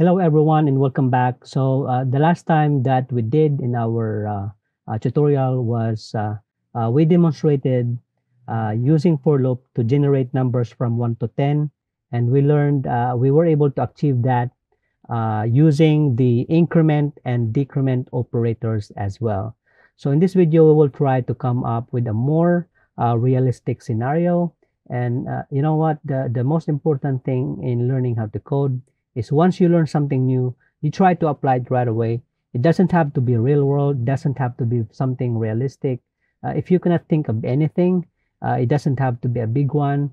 Hello everyone and welcome back. So the last time that we did in our tutorial was we demonstrated using for loop to generate numbers from 1 to 10. And we learned we were able to achieve that using the increment and decrement operators as well. So in this video, we will try to come up with a more realistic scenario. And you know what? The most important thing in learning how to code is once you learn something new, you try to apply it right away. It doesn't have to be real world, doesn't have to be something realistic. If you cannot think of anything, it doesn't have to be a big one.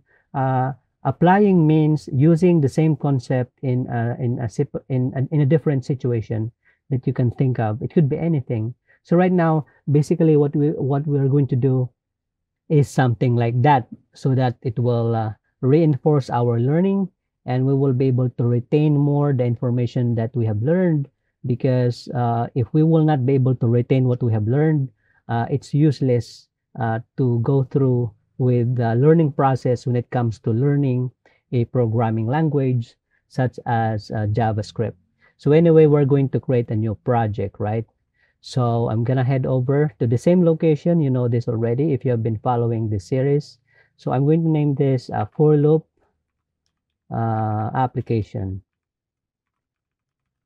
Applying means using the same concept in a different situation that you can think of. It could be anything. So right now, basically what we're going to do is something like that, so that it will reinforce our learning. And we will be able to retain more the information that we have learned, because if we will not be able to retain what we have learned, it's useless to go through with the learning process when it comes to learning a programming language such as JavaScript. So anyway, we're going to create a new project, right? So I'm gonna head over to the same location. You know this already if you have been following this series. So I'm going to name this for loop application.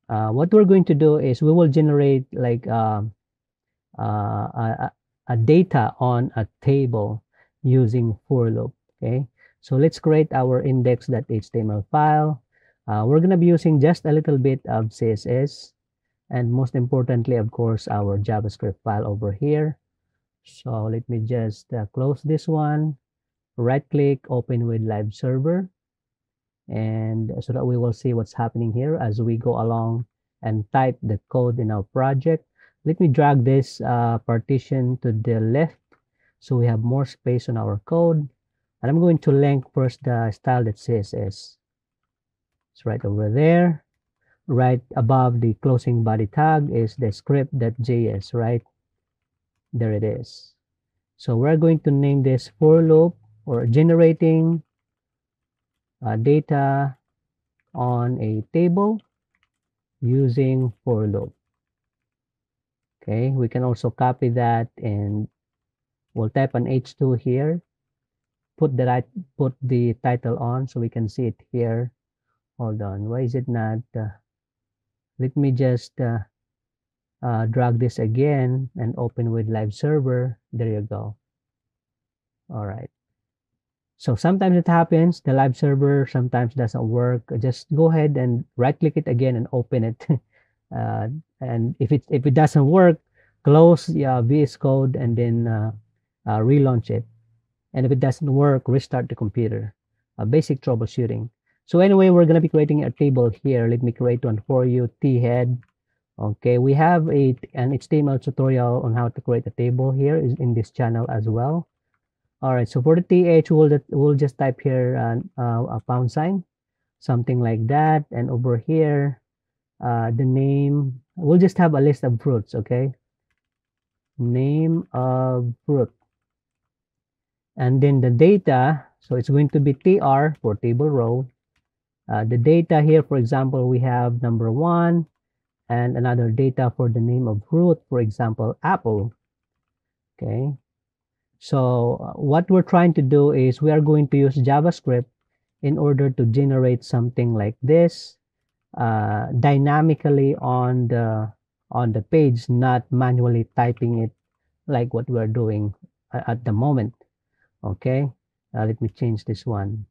What we're going to do is we will generate like a data on a table using for loop. Okay, so let's create our index.html file. We're going to be using just a little bit of CSS, and most importantly, of course, our JavaScript file over here. So let me just close this one, right click, open with live server, and so that we will see what's happening here as we go along and type the code in our project. Let me drag this partition to the left so we have more space on our code, and I'm going to link first the style.css. It's right over there. Right above the closing body tag is the script.js, right? There it is. So we're going to name this for loop, or generating data on a table using for loop. Okay, we can also copy that, and we'll type an h2 here, put the title on so we can see it here. Hold on, why is it not? Let me just drag this again and open with live server. There you go. All right. So sometimes it happens, the live server sometimes doesn't work. Just go ahead and right click it again and open it. And if it doesn't work, close VS Code and then relaunch it. And if it doesn't work, restart the computer. Basic troubleshooting. So anyway, we're going to be creating a table here. Let me create one for you, T-head. Okay, we have an HTML tutorial on how to create a table here in this channel as well. All right, so for the th, we'll just type here a pound sign, something like that. And over here, the name, we'll just have a list of fruits, okay? Name of fruit. And then the data, so it's going to be tr for table row. The data here, for example, we have number 1, and another data for the name of fruit, for example, apple, okay? So what we're trying to do is we are going to use JavaScript in order to generate something like this dynamically on the page, not manually typing it like what we're doing at the moment. Okay, let me change this one.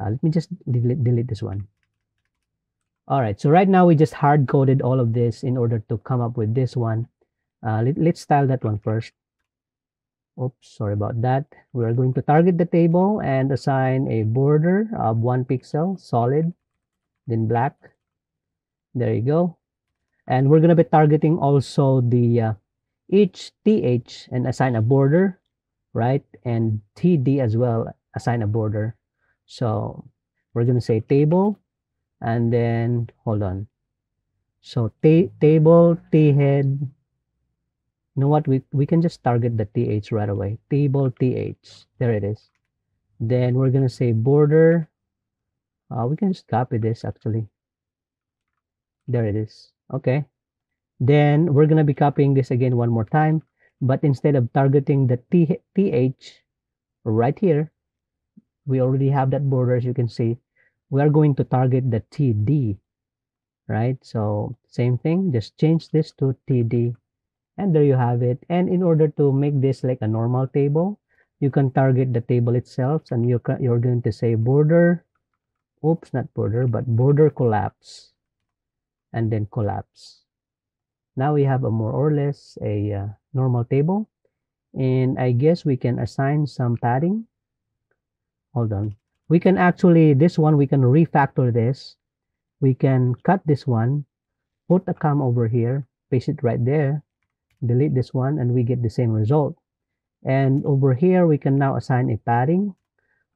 Let me just delete this one. All right, so right now we just hard coded all of this in order to come up with this one. Let's style that one first. Oops, sorry about that. We are going to target the table and assign a border of 1 pixel, solid, then black. There you go. And we're going to be targeting also the each th and assign a border, right? And td as well, assign a border. So we're going to say table, and then hold on. So table, t-head. You know what, we can just target the th right away. Table th, there it is. Then we're gonna say border. We can just copy this actually. There it is. Okay. Then we're going to be copying this again one more time. But instead of targeting the TH right here, we already have that border, as you can see. We are going to target the TD, right? So same thing, just change this to TD. And there you have it. And in order to make this like a normal table, you can target the table itself, and you're going to say border, oops, not border, but border collapse, and then collapse. Now we have a more or less a normal table, and I guess we can assign some padding. Hold on. We can actually, this one, we can refactor this. We can cut this one, put a comma over here, paste it right there, delete this one, and we get the same result. And over here, we can now assign a padding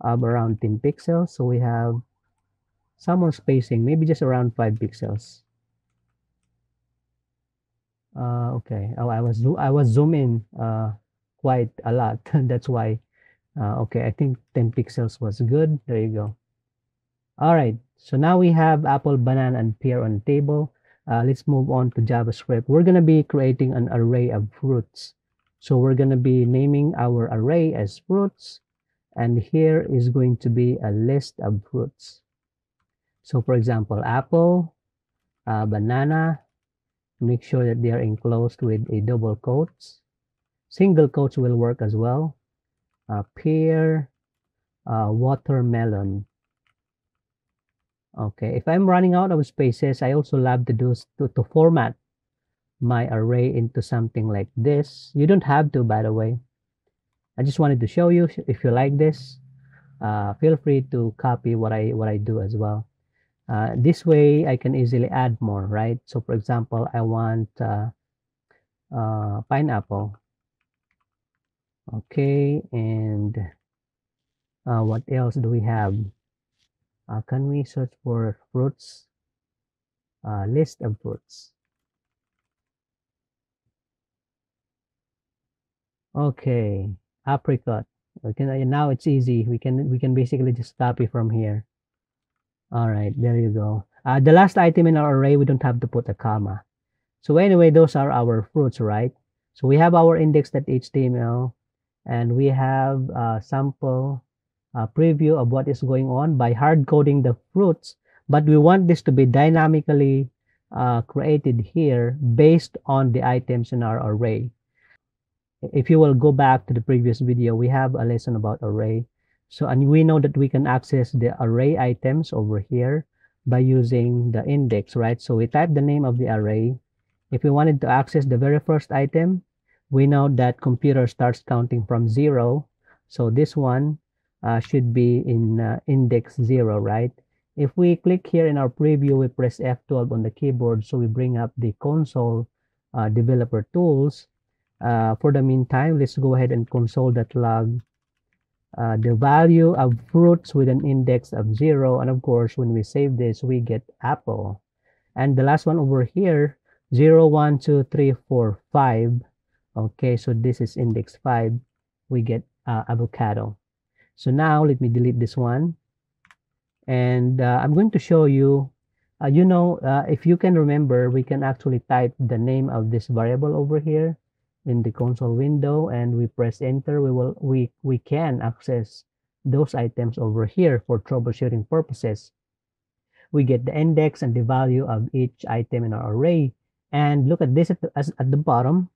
of around 10 pixels. So we have some more spacing, maybe just around 5 pixels. Okay. Oh, I was zoom in quite a lot. That's why. Okay, I think 10 pixels was good. There you go. All right. So now we have apple, banana, and pear on the table. Let's move on to JavaScript. We're gonna be creating an array of fruits. So we're gonna be naming our array as fruits, and here is going to be a list of fruits. So for example, apple, banana. Make sure that they are enclosed with a double quotes. Single quotes will work as well. Pear, watermelon. Okay, if I'm running out of spaces, I also love to do to format my array into something like this. You don't have to, by the way. I just wanted to show you. If you like this, feel free to copy what I do as well. This way, I can easily add more, right? So, for example, I want pineapple. Okay, and what else do we have? Can we search for fruits? List of fruits. Okay, apricot. Okay, now it's easy. We can basically just copy from here. All right, there you go. The last item in our array, we don't have to put a comma. So anyway, those are our fruits, right? So we have our index.html, and we have a sample preview of what is going on by hard coding the fruits. But we want this to be dynamically created here based on the items in our array. If you will go back to the previous video, we have a lesson about array. So, and we know that we can access the array items over here by using the index, right? So we type the name of the array. If we wanted to access the very first item, we know that computer starts counting from 0. So this one should be in index 0, right? If we click here in our preview, we press F12 on the keyboard. So we bring up the console developer tools. For the meantime, let's go ahead and console.log. The value of fruits with an index of 0, and of course when we save this, we get apple. And the last one over here, 0 1 2 3 4 5. Okay, so this is index 5. We get avocado. So now let me delete this one, and I'm going to show you if you can remember, we can actually type the name of this variable over here in the console window, and we press enter. We can access those items over here for troubleshooting purposes. We get the index and the value of each item in our array. And look at this at the bottom.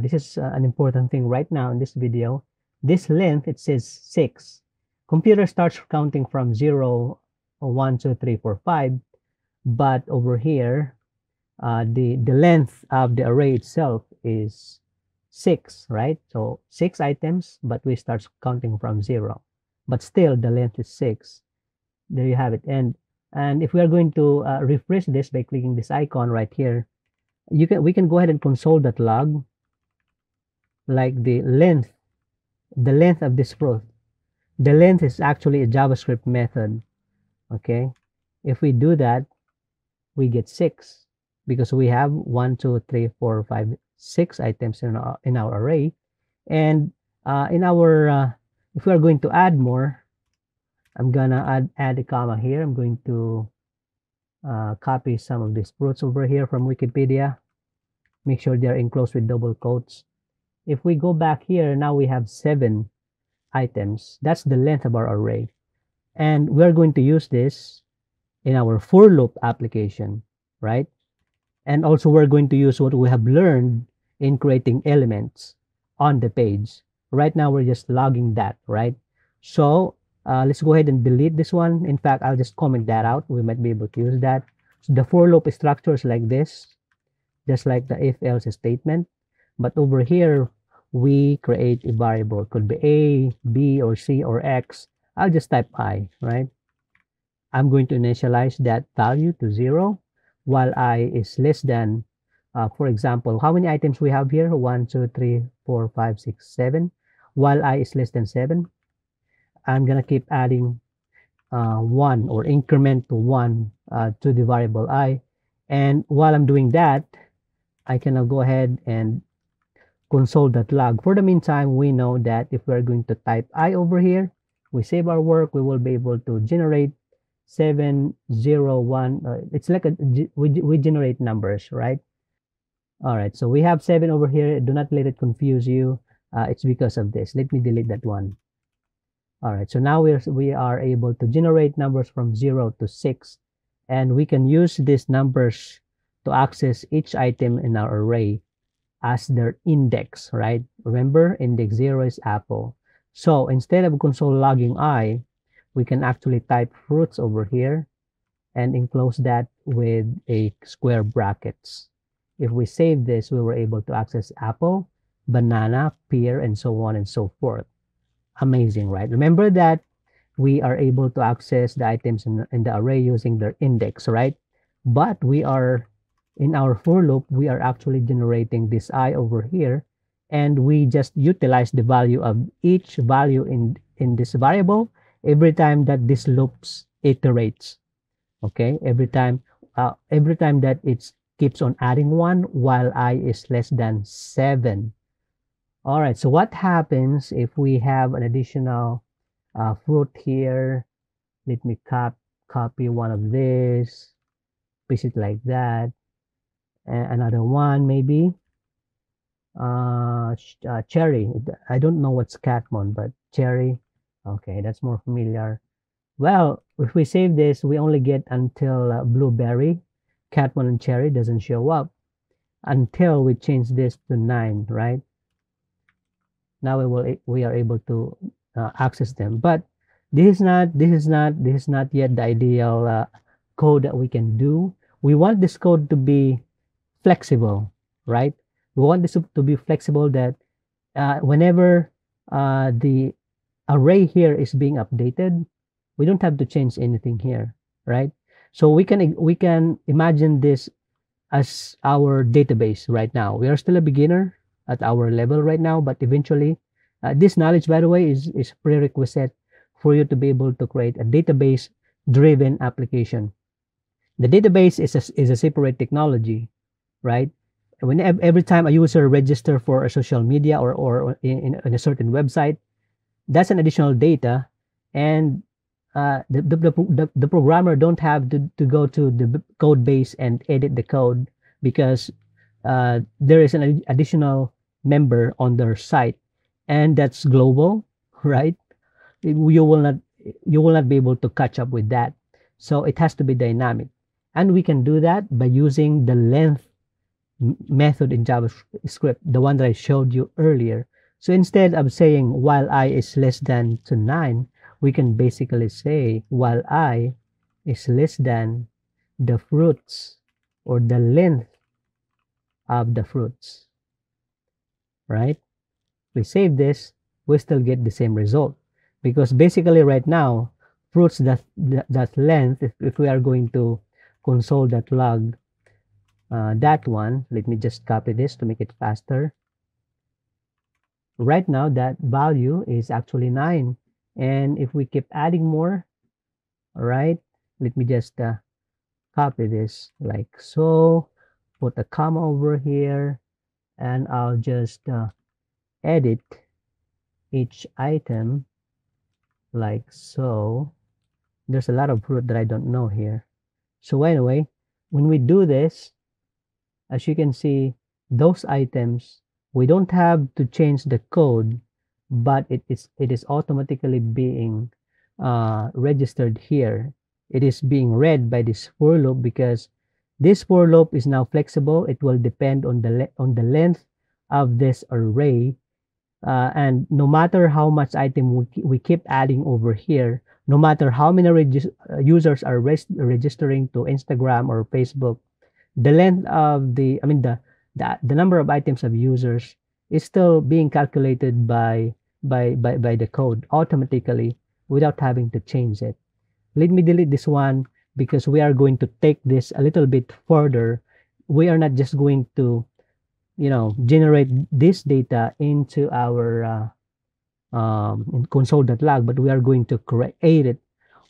This is an important thing right now in this video. This length, it says 6. Computer starts counting from 0 1 2 3 4 5, but over here the length of the array itself is 6, right? So 6 items, but we start counting from 0, but still the length is 6. There you have it. And if we are going to refresh this by clicking this icon right here, we can go ahead and console.log like the length of this fruit. The length is actually a JavaScript method. Okay, if we do that, we get 6 because we have 1 2 3 4 5 6 items in our array. And if we are going to add more, I'm gonna add a comma here. I'm going to copy some of these fruits over here from Wikipedia. Make sure they're enclosed with double quotes. If we go back here, now we have 7 items. That's the length of our array. And we're going to use this in our for loop application, right? And also we're going to use what we have learned in creating elements on the page. Right now, we're just logging that, right? So let's go ahead and delete this one. In fact, I'll just comment that out. We might be able to use that. So the for loop structure is like this, just like the if-else statement. But over here, we create a variable. It could be A, B, or C, or X. I'll just type I, right? I'm going to initialize that value to 0 while I is less than, for example, how many items we have here? 1, 2, 3, 4, 5, 6, 7. While I is less than 7, I'm going to keep adding 1 or increment to 1 to the variable I. And while I'm doing that, I can now go ahead and console that log. For the meantime, we know that if we're going to type I over here, we save our work, we will be able to generate 7, 0, 1. It's like we generate numbers, right? All right, so we have 7 over here. Do not let it confuse you. It's because of this. Let me delete that one. All right, so now we are able to generate numbers from 0 to 6, and we can use these numbers to access each item in our array as their index, right? Remember, index 0 is apple. So instead of console logging I, we can actually type fruits over here and enclose that with a square brackets. If we save this, we were able to access apple, banana, pear, and so on and so forth. Amazing, right? Remember that we are able to access the items in the array using their index, right? But we are in our for loop, we are actually generating this I over here, and we just utilize the value of each value in this variable every time that this loops iterates. Okay, every time that it keeps on adding 1 while I is less than 7. All right, so what happens if we have an additional fruit here? Let me copy one of this, paste it like that. Another one, maybe cherry. I don't know what's Catmon, but cherry. Okay, that's more familiar. Well, if we save this, we only get until blueberry. Catmon and cherry doesn't show up until we change this to 9, right? Now we are able to access them. But this is not yet the ideal code that we can do. We want this code to be flexible, right? We want this to be flexible, that whenever the array here is being updated, we don't have to change anything here, right? So we can imagine this as our database right now. We are still a beginner at our level right now, but eventually this knowledge, by the way, is prerequisite for you to be able to create a database driven application. The database is a separate technology, right? When every time a user registers for a social media or in a certain website, that's an additional data, and the programmer don't have to go to the code base and edit the code, because there is an additional member on their site, and that's global, right? You will not be able to catch up with that, so it has to be dynamic, and we can do that by using the length method in JavaScript, the one that I showed you earlier. So instead of saying while I is less than to 9, we can basically say while I is less than the fruits, or the length of the fruits, right? We save this, we still get the same result, because basically right now fruits that length, if we are going to console that log, that one, let me just copy this to make it faster. Right now that value is actually 9, and if we keep adding more, all right, let me just copy this like so, put a comma over here, and I'll just edit each item like so. There's a lot of fruit that I don't know here, So right away, when we do this, as you can see, those items, we don't have to change the code, but it is automatically being registered here. It is being read by this for loop because this for loop is now flexible. It will depend on the length of this array, and no matter how much item we keep adding over here, no matter how many users are registering to Instagram or Facebook, the length of the, I mean the number of items of users is still being calculated by the code automatically without having to change it. Let me delete this one because we are going to take this a little bit further. We are not just going to, you know, generate this data into our in console.log, but we are going to create it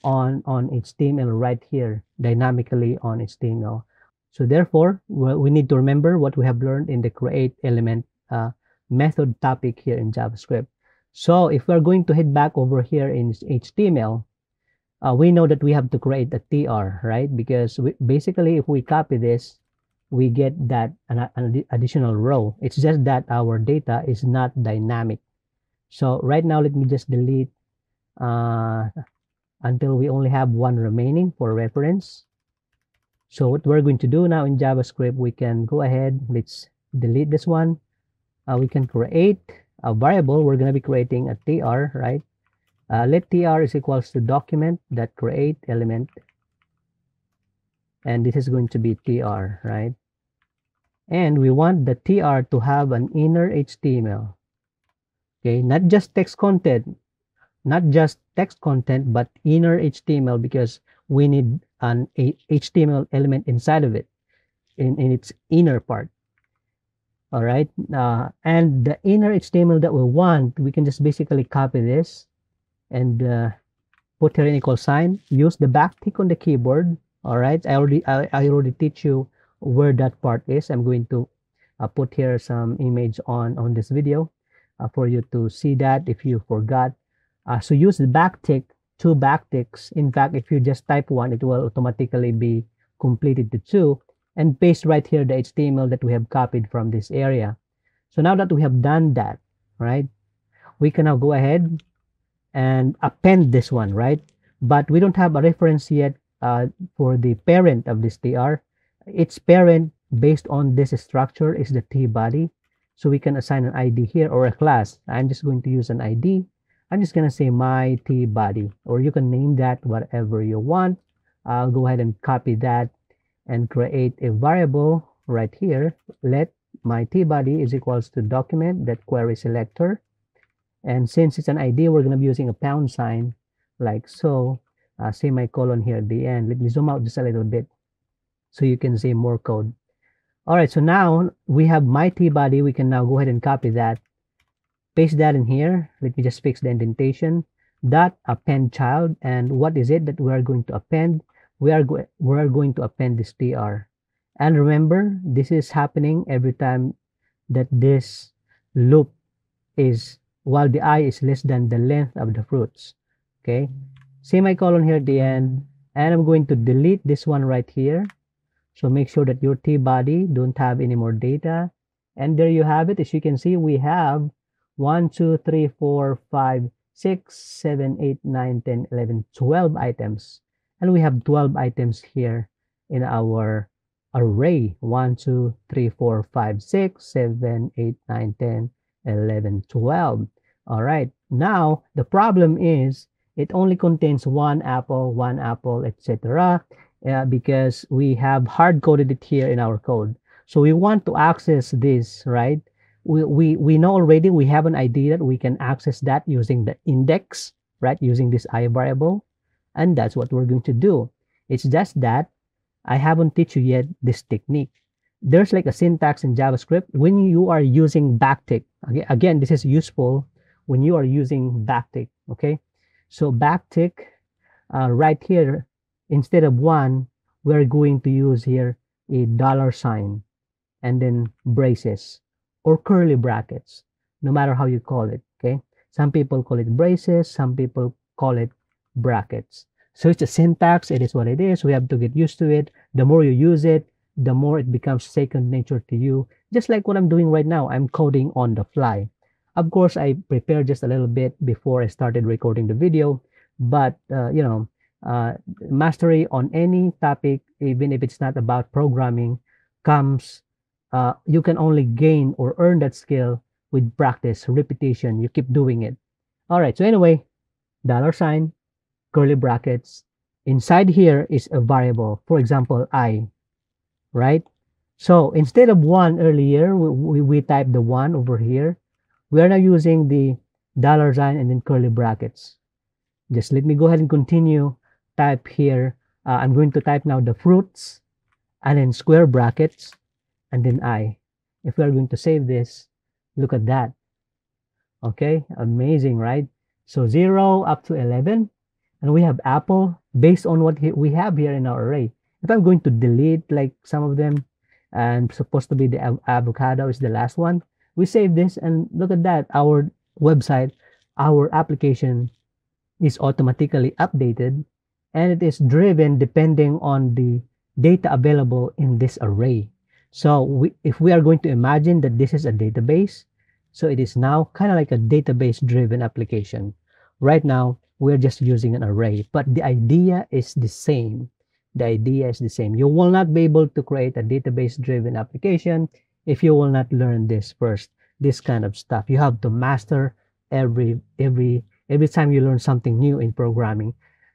on HTML right here, dynamically on HTML. So therefore, we need to remember what we have learned in the create element method topic here in JavaScript. So if we're going to head back over here in HTML, we know that we have to create a TR, right? Because basically, if we copy this, we get that an additional row. It's just that our data is not dynamic. So right now, let me just delete until we only have one remaining for reference. So what we're going to do now in JavaScript, we can go ahead, let's delete this one. We can create a variable. We're going to be creating a TR, right? Let tr is equals to document.createElement, and this is going to be tr, right? And we want the tr to have an inner HTML, okay? Not just text content, but inner HTML, because we need an HTML element inside of it, in its inner part. All right, and the inner HTML that we want, we can just basically copy this and put here an equal sign, use the back tick on the keyboard. All right, I already teach you where that part is. I'm going to put here some image on this video for you to see that if you forgot. So use the back tick, two back ticks. In fact, if you just type one, it will automatically be completed to two, and paste right here the HTML that we have copied from this area. So now that we have done that, right, we can now go ahead and append this one, right? But we don't have a reference yet for the parent of this tr. Its parent based on this structure is the tbody, so we can assign an id here or a class. I'm just going to use an id. I'm just going to say my tbody, or you can name that whatever you want. I'll go ahead and copy that and create a variable right here. Let my tbody is equals to document that query selector. And since it's an ID, we're going to be using a pound sign, like so. Say my colon here at the end. Let me zoom out just a little bit so you can see more code. All right, so now we have my tbody. We can now go ahead and copy that. Paste that in here. Let me just fix the indentation. Dot append child. And what is it that we are going to append? We are going to append this tr. And remember, this is happening every time that this loop is, while the I is less than the length of the fruits. Okay, semicolon here at the end, and I'm going to delete this one right here. So make sure that your tbody don't have any more data. And there you have it. As you can see, we have 1, 2, 3, 4, 5, 6, 7, 8, 9, 10, 11, 12 items, and we have 12 items here in our array. 1, 2, 3, 4, 5, 6, 7, 8, 9, 10, 11, 12. All right, now the problem is it only contains one apple, etc., because we have hard-coded it here in our code. So we want to access this, right? We know already, we have an idea that we can access that using the index, right, using this I variable, and that's what we're going to do. It's just that I haven't taught you yet this technique. There's like a syntax in JavaScript when you are using backtick. Again, this is useful when you are using backtick. Okay, so backtick right here, instead of one, we're going to use here a $, and then braces or curly brackets, no matter how you call it. Okay, some people call it braces, some people call it brackets. So it's a syntax. It is what it is. We have to get used to it. The more you use it, the more it becomes second nature to you. Just like what I'm doing right now, I'm coding on the fly. Of course, I prepared just a little bit before I started recording the video, but you know, mastery on any topic, even if it's not about programming, comes, you can only gain or earn that skill with practice, repetition. You keep doing it. All right, so anyway, $ curly brackets. Inside here is a variable, for example, I, right? So instead of 1 earlier, we typed the 1 over here. We are now using the $ and then curly brackets. Just let me go ahead and continue. Type here. I'm going to type now the fruits and then square brackets and then I. If we are going to save this, look at that. Okay, amazing, right? So 0 up to 11. And we have apple based on what we have here in our array. If I'm going to delete like some of them, and supposed to be the avocado is the last one, we save this and look at that. Our website, our application is automatically updated, and it is driven depending on the data available in this array. So if we are going to imagine that this is a database, so it is now kind of like a database driven application. Right now, we're just using an array, but the idea is the same. The idea is the same. You will not be able to create a database driven application if you will not learn this first, this kind of stuff. You have to master every time you learn something new in programming.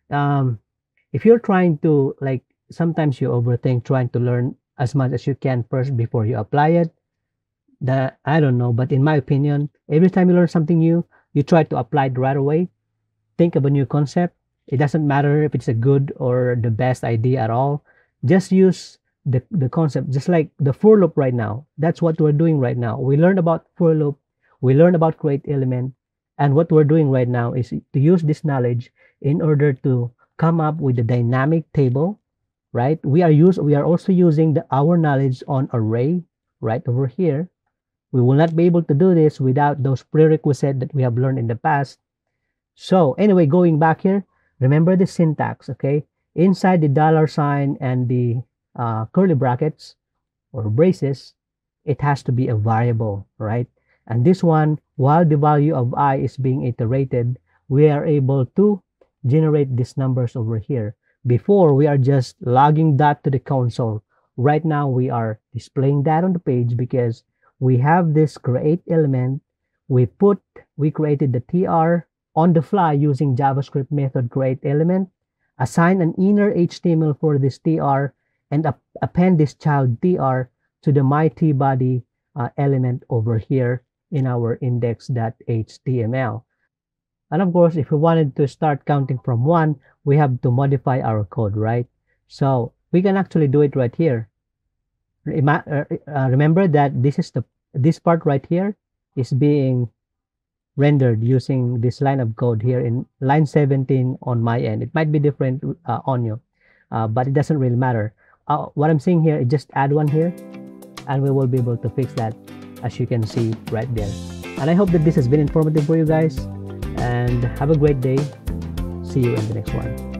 If you're trying to, like, sometimes you overthink trying to learn as much as you can first before you apply it. I don't know, but in my opinion, every time you learn something new, you try to apply it right away. Think of a new concept. It doesn't matter if it's a good or the best idea at all. Just use the concept, just like the for loop right now. That's what we're doing right now. We learned about for loop, we learned about create element, and what we're doing right now is to use this knowledge in order to come up with the dynamic table, right? We are also using our knowledge on array right over here. We will not be able to do this without those prerequisites that we have learned in the past. So anyway, going back here, remember the syntax, okay? Inside the $ and the curly brackets or braces, it has to be a variable, right? And this one, while the value of I is being iterated, we are able to generate these numbers over here. Before, we are just logging that to the console. Right now, we are displaying that on the page because we have this create element. We created the tr on the fly using JavaScript method create element, assign an inner HTML for this tr, and append this child tr to the myTbody element over here in our index.html. And of course, if we wanted to start counting from 1, we have to modify our code, right? So we can actually do it right here. Remember that this part right here is being rendered using this line of code here in line 17 on my end. It might be different on you, but it doesn't really matter. What I'm seeing here is just add 1 here, and we will be able to fix that, as you can see right there. And I hope that this has been informative for you guys, and have a great day. See you in the next one.